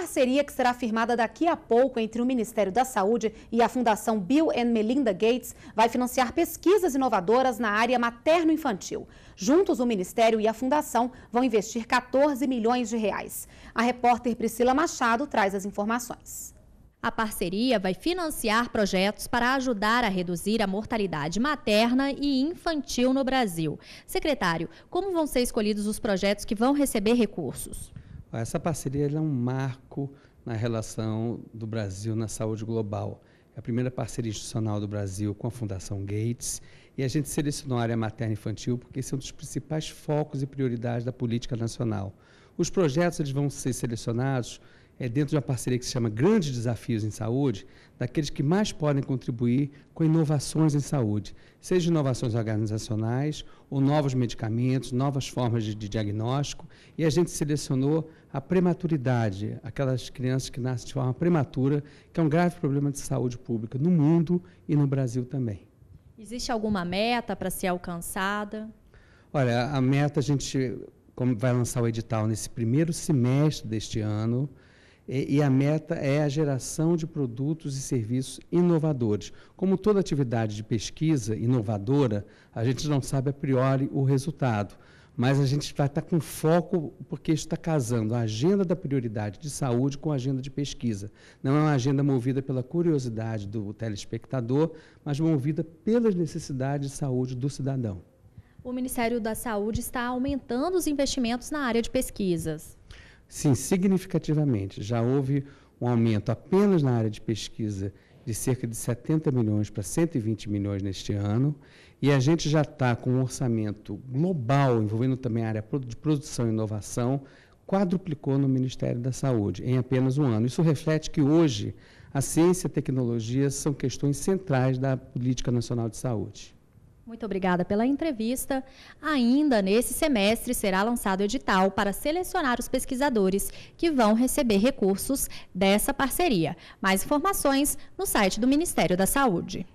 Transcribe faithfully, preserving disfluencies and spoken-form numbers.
parceria que será firmada daqui a pouco entre o Ministério da Saúde e a Fundação Bill and Melinda Gates vai financiar pesquisas inovadoras na área materno-infantil. Juntos, o Ministério e a Fundação vão investir quatorze milhões de reais. A repórter Priscila Machado traz as informações. A parceria vai financiar projetos para ajudar a reduzir a mortalidade materna e infantil no Brasil. Secretário, como vão ser escolhidos os projetos que vão receber recursos? Essa parceria é um marco na relação do Brasil na saúde global. É a primeira parceria institucional do Brasil com a Fundação Gates e a gente selecionou a área materna e infantil porque esse é um dos principais focos e prioridades da política nacional. Os projetos eles vão ser selecionados é, dentro de uma parceria que se chama Grandes Desafios em Saúde, daqueles que mais podem contribuir com inovações em saúde, seja inovações organizacionais ou novos medicamentos, novas formas de, de diagnóstico. E a gente selecionou a prematuridade, aquelas crianças que nascem de forma prematura, que é um grave problema de saúde pública no mundo e no Brasil também. Existe alguma meta para ser alcançada? Olha, a meta, a gente como vai lançar o edital nesse primeiro semestre deste ano, e, e a meta é a geração de produtos e serviços inovadores. Como toda atividade de pesquisa inovadora, a gente não sabe a priori o resultado, mas a gente vai estar com foco, porque isso está casando a agenda da prioridade de saúde com a agenda de pesquisa. Não é uma agenda movida pela curiosidade do telespectador, mas movida pelas necessidades de saúde do cidadão. O Ministério da Saúde está aumentando os investimentos na área de pesquisas. Sim, significativamente. Já houve um aumento apenas na área de pesquisa de cerca de setenta milhões para cento e vinte milhões neste ano, e a gente já está com um orçamento global, envolvendo também a área de produção e inovação, quadruplicou no Ministério da Saúde em apenas um ano. Isso reflete que hoje a ciência e a tecnologia são questões centrais da Política Nacional de Saúde. Muito obrigada pela entrevista. Ainda nesse semestre será lançado o edital para selecionar os pesquisadores que vão receber recursos dessa parceria. Mais informações no site do Ministério da Saúde.